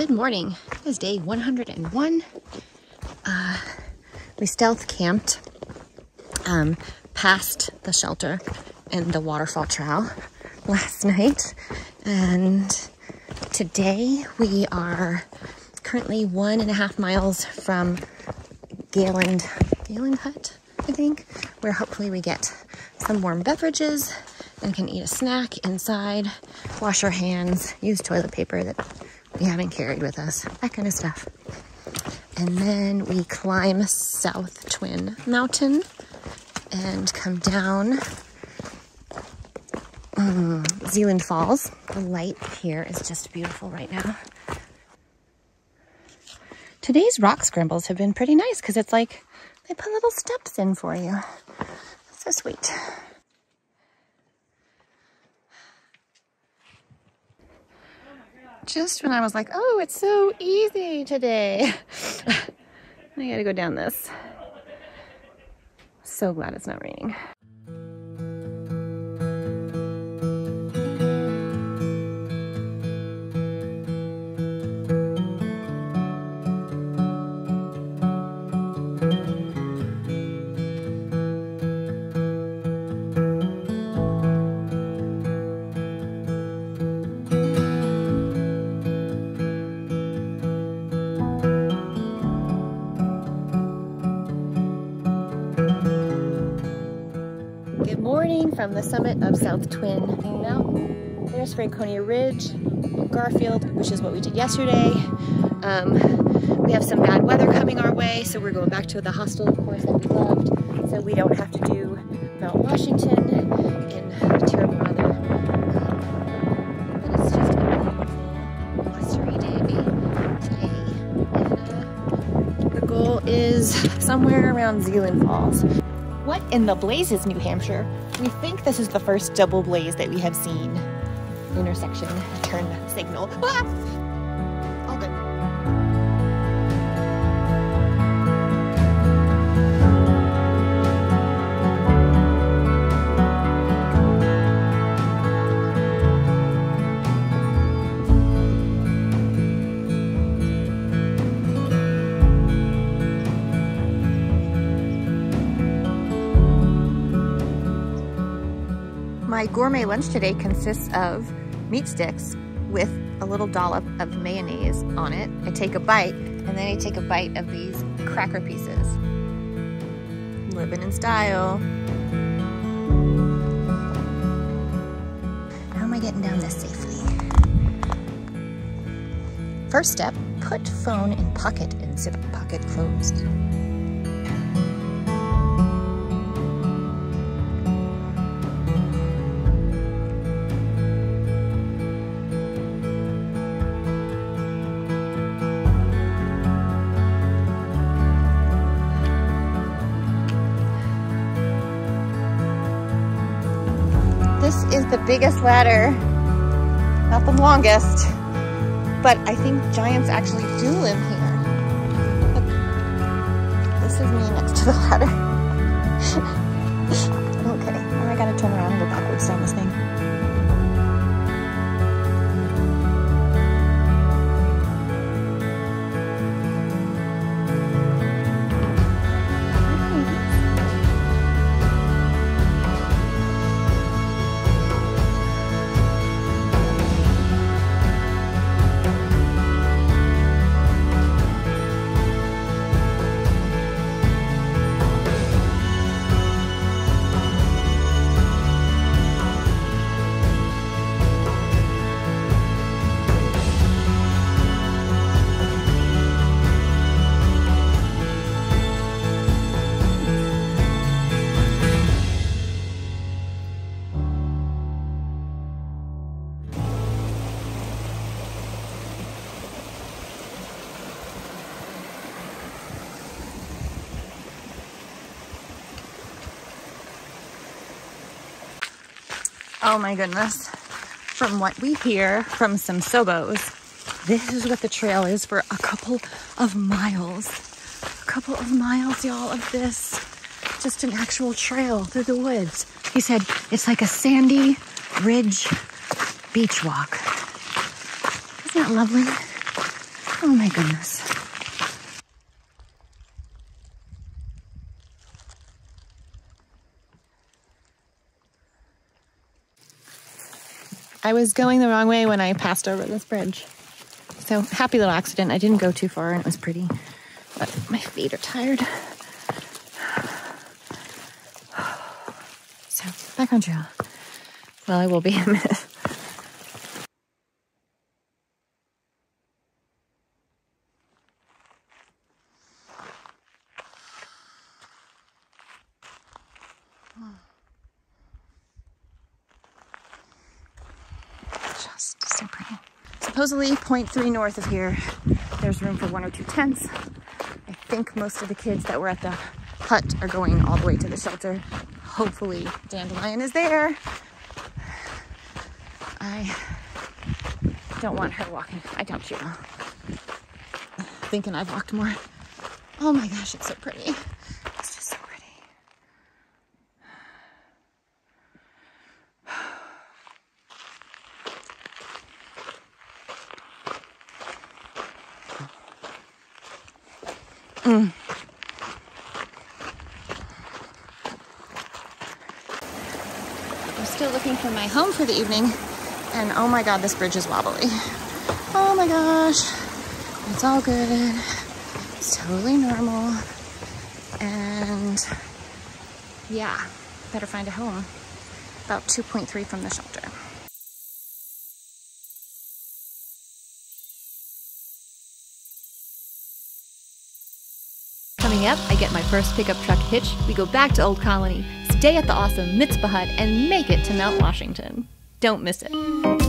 Good morning. It is day 101. We stealth camped past the shelter and the waterfall trail last night, and today we are currently 1.5 miles from Galehead Hut, I think, where hopefully we get some warm beverages and can eat a snack inside, wash our hands, use toilet paper that we haven't carried with us, that kind of stuff. And then we climb South Twin Mountain and come down Zealand Falls. The light here is just beautiful right now. Today's rock scrambles have been pretty nice because it's like they put little steps in for you. It's so sweet. Just when I was like, oh, it's so easy today. I gotta go down this. So glad it's not raining. From the summit of South Twin Mountain, there's Franconia Ridge, Garfield, which is what we did yesterday. We have some bad weather coming our way, so we're going back to the hostel, of course, that we loved, so we don't have to do Mount Washington in terrible weather. But it's just a blustery day today, and the goal is somewhere around Zealand Falls. What in the blazes, New Hampshire? We think this is the first double blaze that we have seen. Intersection, turn signal. Ah! My gourmet lunch today consists of meat sticks with a little dollop of mayonnaise on it. I take a bite, and then I take a bite of these cracker pieces. Living in style. How am I getting down this safely? First step, put phone in pocket and zip pocket closed. This is the biggest ladder, not the longest, but I think giants actually do live here. Look, this is me next to the ladder. Okay, now I gotta turn around and go backwards down this thing. Oh my goodness. From what we hear from some sobos, this is what the trail is for a couple of miles. A couple of miles, y'all, of this. Just an actual trail through the woods. He said it's like a sandy ridge beach walk. Isn't that lovely? Oh my goodness. I was going the wrong way when I passed over this bridge. So happy little accident. I didn't go too far and it was pretty, but my feet are tired. So back on trail. Well, I will be in a minute. Just so pretty. Supposedly 0.3 north of here, there's room for 1 or 2 tents. I think most of the kids that were at the hut are going all the way to the shelter. Hopefully Dandelion is there. I don't want her walking. I don't, you know. Thinking I've walked more. Oh my gosh, it's so pretty. It's just so pretty. Mm. I'm still looking for my home for the evening. And oh my God, this bridge is wobbly. Oh my gosh. It's all good. It's totally normal. And yeah, better find a home. About 2.3 from the shelter. Coming up, I get my first pickup truck hitch. We go back to Old Colony, stay at the awesome Mitzvah Hut, and make it to Mount Washington. Don't miss it.